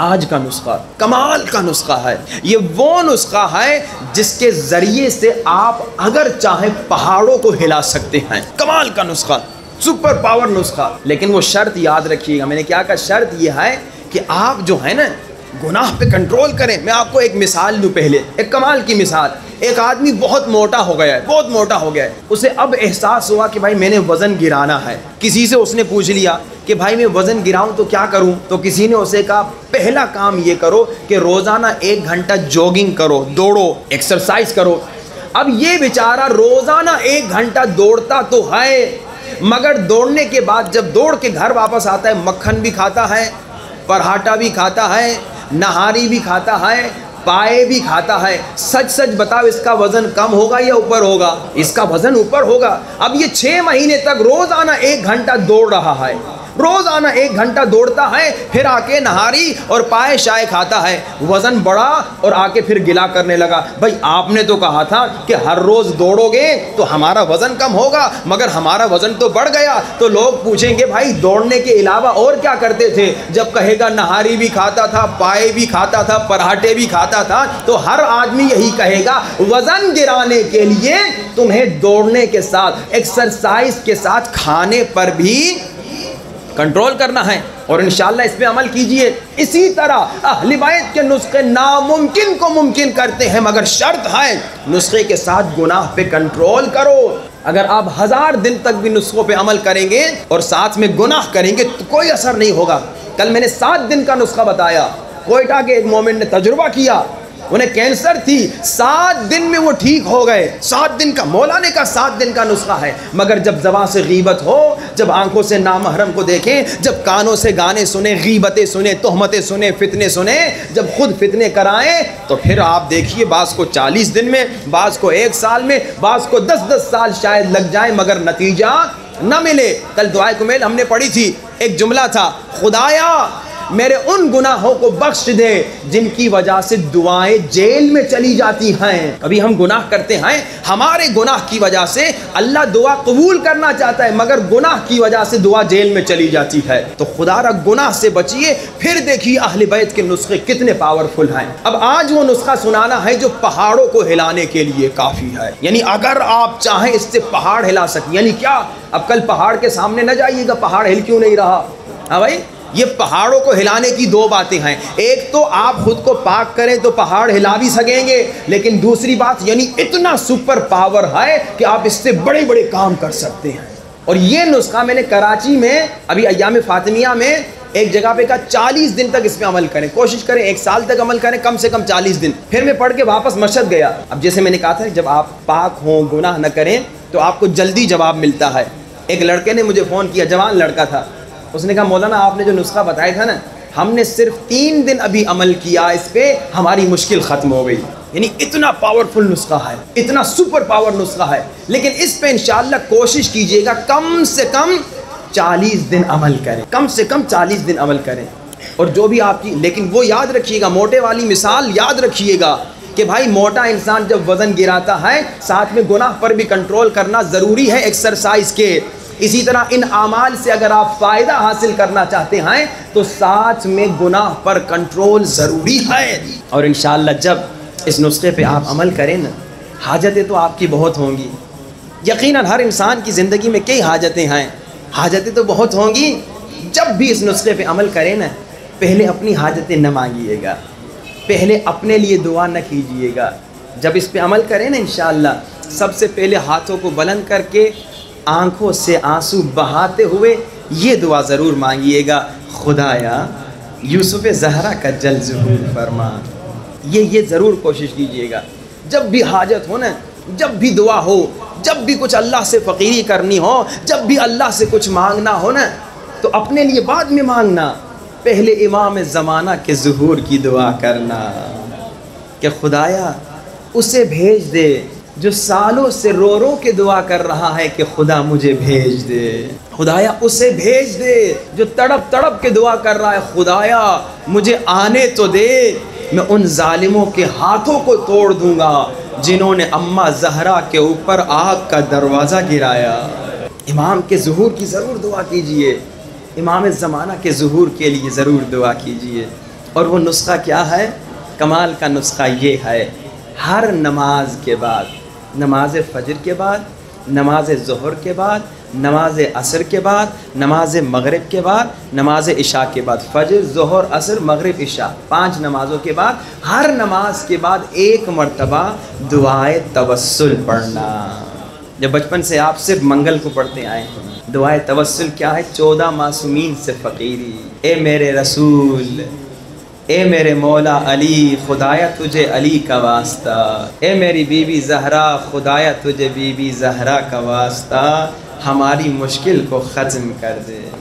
आज का नुस्खा, कमाल का नुस्खा है। ये वो नुस्खा है जिसके ज़रिए से आप अगर चाहे पहाड़ों को हिला सकते हैं। कमाल का नुस्खा, सुपर पावर नुस्खा। लेकिन वो शर्त याद रखिएगा, मैंने क्या कहा, शर्त ये है कि आप जो है ना गुनाह पे कंट्रोल करें। मैं आपको एक मिसाल दूँ, पहले एक कमाल की मिसाल। एक आदमी बहुत मोटा हो गया है, बहुत मोटा हो गया है। उसे अब एहसास हुआ कि भाई मैंने वज़न गिराना है। किसी से उसने पूछ लिया कि भाई मैं वज़न गिराऊं तो क्या करूं? तो किसी ने उसे कहा पहला काम ये करो कि रोज़ाना 1 घंटा जॉगिंग करो, दौड़ो, एक्सरसाइज करो। अब ये बेचारा रोज़ाना 1 घंटा दौड़ता तो है, मगर दौड़ने के बाद जब दौड़ के घर वापस आता है मक्खन भी खाता है, पराठा भी खाता है, नहारी भी खाता है, पाए भी खाता है। सच सच बताओ, इसका वज़न कम होगा या ऊपर होगा? इसका वज़न ऊपर होगा। अब ये 6 महीने तक रोज़ाना 1 घंटा दौड़ रहा है, रोज़ाना 1 घंटा दौड़ता है, फिर आके नहारी और पाए शाय खाता है। वज़न बढ़ा और आके फिर गिला करने लगा, भाई आपने तो कहा था कि हर रोज़ दौड़ोगे तो हमारा वज़न कम होगा, मगर हमारा वज़न तो बढ़ गया। तो लोग पूछेंगे भाई दौड़ने के अलावा और क्या करते थे? जब कहेगा नहारी भी खाता था, पाए भी खाता था, पराठे भी खाता था, तो हर आदमी यही कहेगा वज़न गिराने के लिए तुम्हें दौड़ने के साथ, एक्सरसाइज के साथ खाने पर भी कंट्रोल करना है। और इंशाल्लाह इस पे अमल कीजिए। इसी तरह अहले बैत के नुस्खे नामुमकिन को मुमकिन करते हैं, मगर शर्त है नुस्खे के साथ गुनाह पे कंट्रोल करो। अगर आप 1000 दिन तक भी नुस्खों पे अमल करेंगे और साथ में गुनाह करेंगे तो कोई असर नहीं होगा। कल मैंने 7 दिन का नुस्खा बताया। कोयटा के एक मोमिन ने तजुर्बा किया, उन्हें कैंसर थी, 7 दिन में वो ठीक हो गए। 7 दिन का, मौलाना का 7 दिन का नुस्खा है। मगर जब ज़बान से गीबत हो, जब आंखों से नामहरम को देखें, जब कानों से गाने सुने, गीबतें सुने, तोहमतें सुने, फितने सुने, जब खुद फितने कराएं, तो फिर आप देखिए बाज़ को 40 दिन में, बाज़ को 1 साल में, बाज़ को 10-10 साल शायद लग जाए, मगर नतीजा न मिले। कल दुआ कुमेल हमने पढ़ी थी, एक जुमला था, खुदाया मेरे उन गुनाहों को बख्श दे जिनकी वजह से दुआएं जेल में चली जाती हैं। कभी हम गुनाह करते हैं, हमारे गुनाह की वजह से अल्लाह दुआ कबूल करना चाहता है, मगर गुनाह की वजह से दुआ जेल में चली जाती है। तो खुदारा गुनाह से बचिए, फिर देखिए अहले बैत के नुस्खे कितने पावरफुल हैं। अब आज वो नुस्खा सुनाना है जो पहाड़ों को हिलाने के लिए काफ़ी है। यानी अगर आप चाहें इससे पहाड़ हिला सकें। यानी क्या, अब कल पहाड़ के सामने न जाइएगा, पहाड़ हिल क्यों नहीं रहा। हाँ भाई, ये पहाड़ों को हिलाने की 2 बातें हैं। एक तो आप खुद को पाक करें तो पहाड़ हिला भी सकेंगे, लेकिन दूसरी बात यानी इतना सुपर पावर है कि आप इससे बड़े बड़े काम कर सकते हैं। और ये नुस्खा मैंने कराची में अभी अय्याम फातिमिया में एक जगह पे कहा 40 दिन तक इसमें अमल करें, कोशिश करें 1 साल तक अमल करें, कम से कम 40 दिन। फिर मैं पढ़ के वापस मस्जिद गया। अब जैसे मैंने कहा था जब आप पाक हों, गुनाह न करें, तो आपको जल्दी जवाब मिलता है। एक लड़के ने मुझे फ़ोन किया, जवान लड़का था, उसने कहा मौलाना आपने जो नुस्खा बताया था ना, हमने सिर्फ 3 दिन अभी अमल किया इस पर, हमारी मुश्किल ख़त्म हो गई। यानी इतना पावरफुल नुस्खा है, इतना सुपर पावर नुस्खा है। लेकिन इस पे इंशाल्लाह कोशिश कीजिएगा कम से कम 40 दिन अमल करें, कम से कम 40 दिन अमल करें। और जो भी आपकी, लेकिन वो याद रखिएगा, मोटे वाली मिसाल याद रखिएगा कि भाई मोटा इंसान जब वज़न गिराता है, साथ में गुनाह पर भी कंट्रोल करना ज़रूरी है एक्सरसाइज के। इसी तरह इन आमाल से अगर आप फ़ायदा हासिल करना चाहते हैं तो साथ में गुनाह पर कंट्रोल ज़रूरी है। और इंशाल्लाह जब इस नुस्खे पे आप अमल करें ना, हाजतें तो आपकी बहुत होंगी। यकीनन हर इंसान की ज़िंदगी में कई हाजतें हैं, हाजतें तो बहुत होंगी। जब भी इस नुस्खे पे अमल करें ना, पहले अपनी हाजतें न मांगिएगा, पहले अपने लिए दुआ न कीजिएगा। जब इस पर अमल करें ना इंशाल्लाह, सबसे पहले हाथों को बुलंद करके आंखों से आंसू बहाते हुए ये दुआ ज़रूर मांगिएगा, खुदाया यूसुफ जहरा का जल ज़ुहूर फरमा। ये ज़रूर कोशिश कीजिएगा। जब भी हाजत हो ना, जब भी दुआ हो, जब भी कुछ अल्लाह से फ़कीरी करनी हो, जब भी अल्लाह से कुछ मांगना हो ना, तो अपने लिए बाद में मांगना, पहले इमाम ज़माना के ज़ुहूर की दुआ करना कि खुदाया उसे भेज दे जो सालों से रो रो के दुआ कर रहा है कि खुदा मुझे भेज दे। खुदाया उसे भेज दे जो तड़प तड़प के दुआ कर रहा है, खुदाया मुझे आने तो दे, मैं उन जालिमों के हाथों को तोड़ दूंगा जिन्होंने अम्मा जहरा के ऊपर आग का दरवाज़ा गिराया। इमाम के ज़ुहूर की ज़रूर दुआ कीजिए, इमाम ज़माना के ज़ुहूर के लिए ज़रूर दुआ कीजिए। और वो नुस्खा क्या है, कमाल का नुस्खा ये है, हर नमाज के बाद, नमाज फजर के बाद, नमाज ज़ुहर के बाद, नमाज असर के बाद, नमाज मगरिब के बाद, नमाज इशा के बाद, फजर ज़ुहर असर मगरिब इशा 5 नमाज़ों के बाद हर नमाज के बाद एक मरतबा दुआए तवस्सुल पढ़ना। जब बचपन से आप सिर्फ मंगल को पढ़ते आए हैं, दुआए तवस्सुल क्या है, 14 मासूमीन से फ़कीरी, ए मेरे रसूल, ए मेरे मौला अली, खुदाया तुझे अली का वास्ता, ए मेरी बीवी जहरा, खुदाया तुझे बीवी जहरा का वास्ता, हमारी मुश्किल को ख़त्म कर दे।